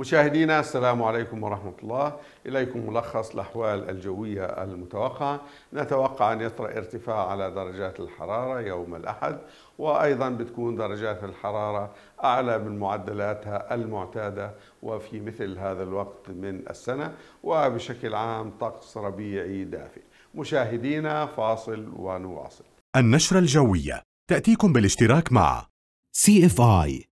مشاهدينا السلام عليكم ورحمة الله. إليكم ملخص الأحوال الجوية المتوقعة. نتوقع أن يطرأ ارتفاع على درجات الحرارة يوم الأحد، وأيضا بتكون درجات الحرارة أعلى من معدلاتها المعتادة وفي مثل هذا الوقت من السنة، وبشكل عام طقس ربيعي دافئ. مشاهدينا فاصل ونواصل. النشرة الجوية تأتيكم بالاشتراك مع CFI،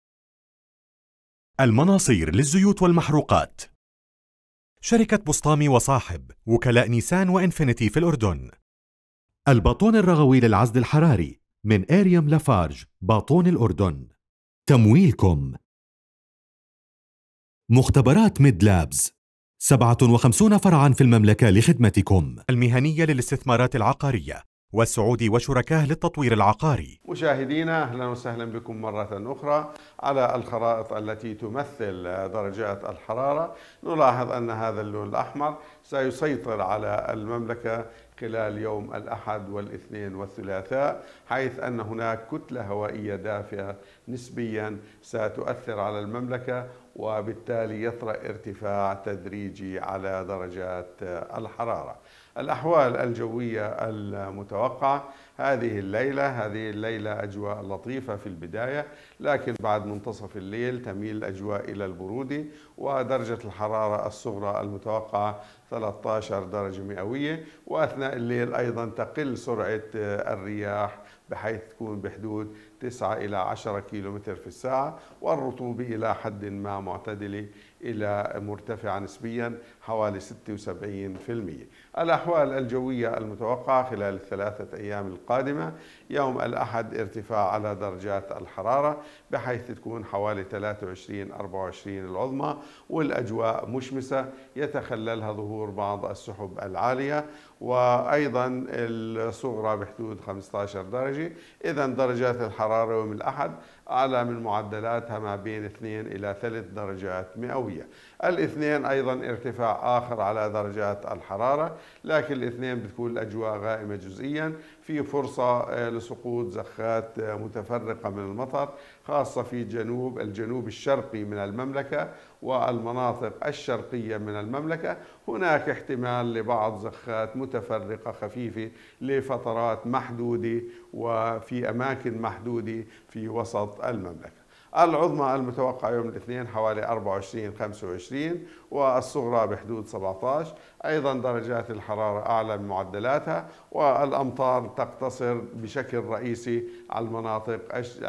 المناصير للزيوت والمحروقات، شركة بستامي وصاحب، وكلاء نيسان وإنفينيتي في الأردن، الباطون الرغوي للعزل الحراري من أيريام لافارج باطون الأردن، تمويلكم، مختبرات ميد لابز 57 فرعاً في المملكة لخدمتكم، المهنية للاستثمارات العقارية والسعودي وشركاه للتطوير العقاري. مشاهدينا أهلا وسهلا بكم مرة أخرى. على الخرائط التي تمثل درجات الحرارة نلاحظ أن هذا اللون الأحمر سيسيطر على المملكة خلال يوم الأحد والاثنين والثلاثاء، حيث أن هناك كتلة هوائية دافئة نسبيا ستؤثر على المملكة، وبالتالي يطرأ ارتفاع تدريجي على درجات الحرارة. الأحوال الجوية المتوقعة هذه الليلة أجواء لطيفة في البداية، لكن بعد منتصف الليل تميل الأجواء إلى البرودة، ودرجة الحرارة الصغرى المتوقعة 13 درجة مئوية، وأثناء الليل أيضا تقل سرعة الرياح بحيث تكون بحدود 9 إلى 10 كيلومتر في الساعة، والرطوبة إلى حد ما معتدلة إلى مرتفعة نسبيا حوالي 76%. الأحوال الجوية المتوقعة خلال الثلاثة أيام القادمة: يوم الأحد ارتفاع على درجات الحرارة بحيث تكون حوالي 23-24 العظمى، والأجواء مشمسة يتخللها ظهور بعض السحب العالية، وأيضا الصغرى بحدود 15 درجة. إذا درجات الحرارة يوم الأحد أعلى من معدلاتها ما بين 2 إلى 3 درجات مئوية. الاثنين أيضا ارتفاع آخر على درجات الحرارة، لكن الاثنين بتكون الأجواء غائمة جزئيا، في فرصة لسقوط زخات متفرقة من المطر خاصة في الجنوب الشرقي من المملكة والمناطق الشرقية من المملكة. هناك احتمال لبعض زخات متفرقة خفيفة لفترات محدودة وفي أماكن محدودة في وسط المملكة. العظمى المتوقعة يوم الاثنين حوالي 24-25، والصغرى بحدود 17. أيضا درجات الحرارة أعلى من معدلاتها، والأمطار تقتصر بشكل رئيسي على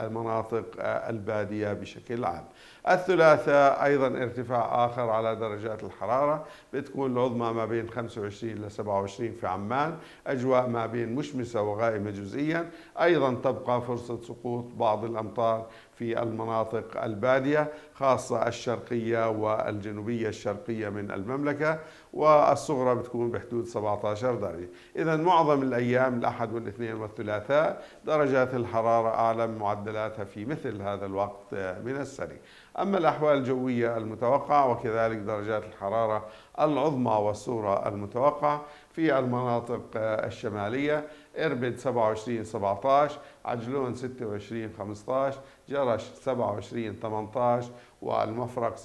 المناطق البادية بشكل عام. الثلاثاء أيضا ارتفاع آخر على درجات الحرارة، بتكون العظمى ما بين 25-27 في عمان، أجواء ما بين مشمسة وغائمة جزئيا. أيضا تبقى فرصة سقوط بعض الأمطار في المناطق البادية خاصة الشرقية والجنوبية الشرقية من المملكة، والصغرى بتكون بحدود 17 درجة. إذا معظم الأيام الأحد والاثنين والثلاثاء درجات الحرارة أعلى من معدلاتها في مثل هذا الوقت من السنة. أما الأحوال الجوية المتوقعة وكذلك درجات الحرارة العظمى والصغرى المتوقعة في المناطق الشمالية: إربد 27-17، عجلون 26-15، جرش 27-18، والمفرق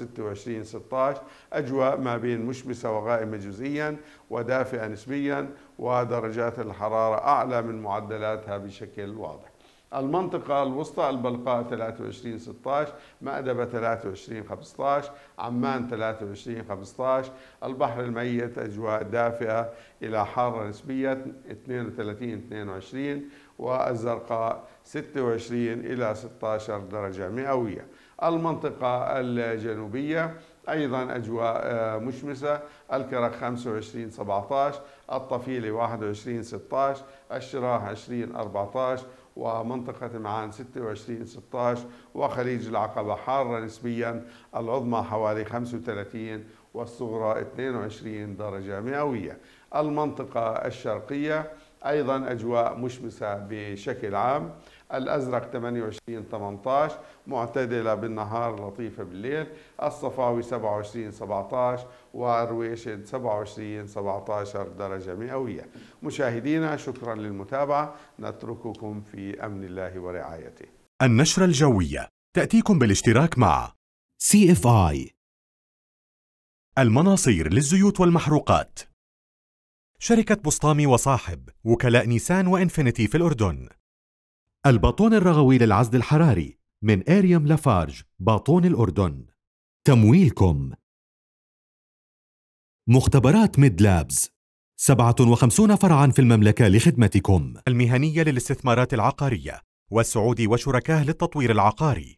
26-16. أجواء ما بين مشمسة وغائمة جزئيا ودافئة نسبيا، ودرجات الحرارة أعلى من معدلاتها بشكل واضح. المنطقة الوسطى: البلقاء 23-16، مأدبة 23-15، عمان 23-15، البحر الميت أجواء دافئة إلى حارة نسبية 32-22، والزرقاء 26 إلى 16 درجة مئوية. المنطقة الجنوبية أيضا أجواء مشمسة: الكرك 25-17، الطفيلة 21-16، الشراح 20-14، ومنطقة معان 26-16، وخليج العقبة حارة نسبيا، العظمى حوالي 35 والصغرى 22 درجة مئوية. المنطقة الشرقية أيضا أجواء مشمسة بشكل عام: الأزرق 28-18، معتدلة بالنهار لطيفة بالليل، الصفاوي 27-17، والرويشد 27-17 درجة مئوية. مشاهدينا شكرا للمتابعة، نترككم في أمن الله ورعايته. النشرة الجوية تأتيكم بالاشتراك مع CFI، المناصير للزيوت والمحروقات. شركة بستامي وصاحب، وكلاء نيسان وإنفينيتي في الأردن. الباطون الرغوي للعزل الحراري من أيريام لافارج، باطون الأردن. تمويلكم. مختبرات ميد لابز، 57 فرعاً في المملكة لخدمتكم. المهنية للاستثمارات العقارية، والسعودي وشركاه للتطوير العقاري.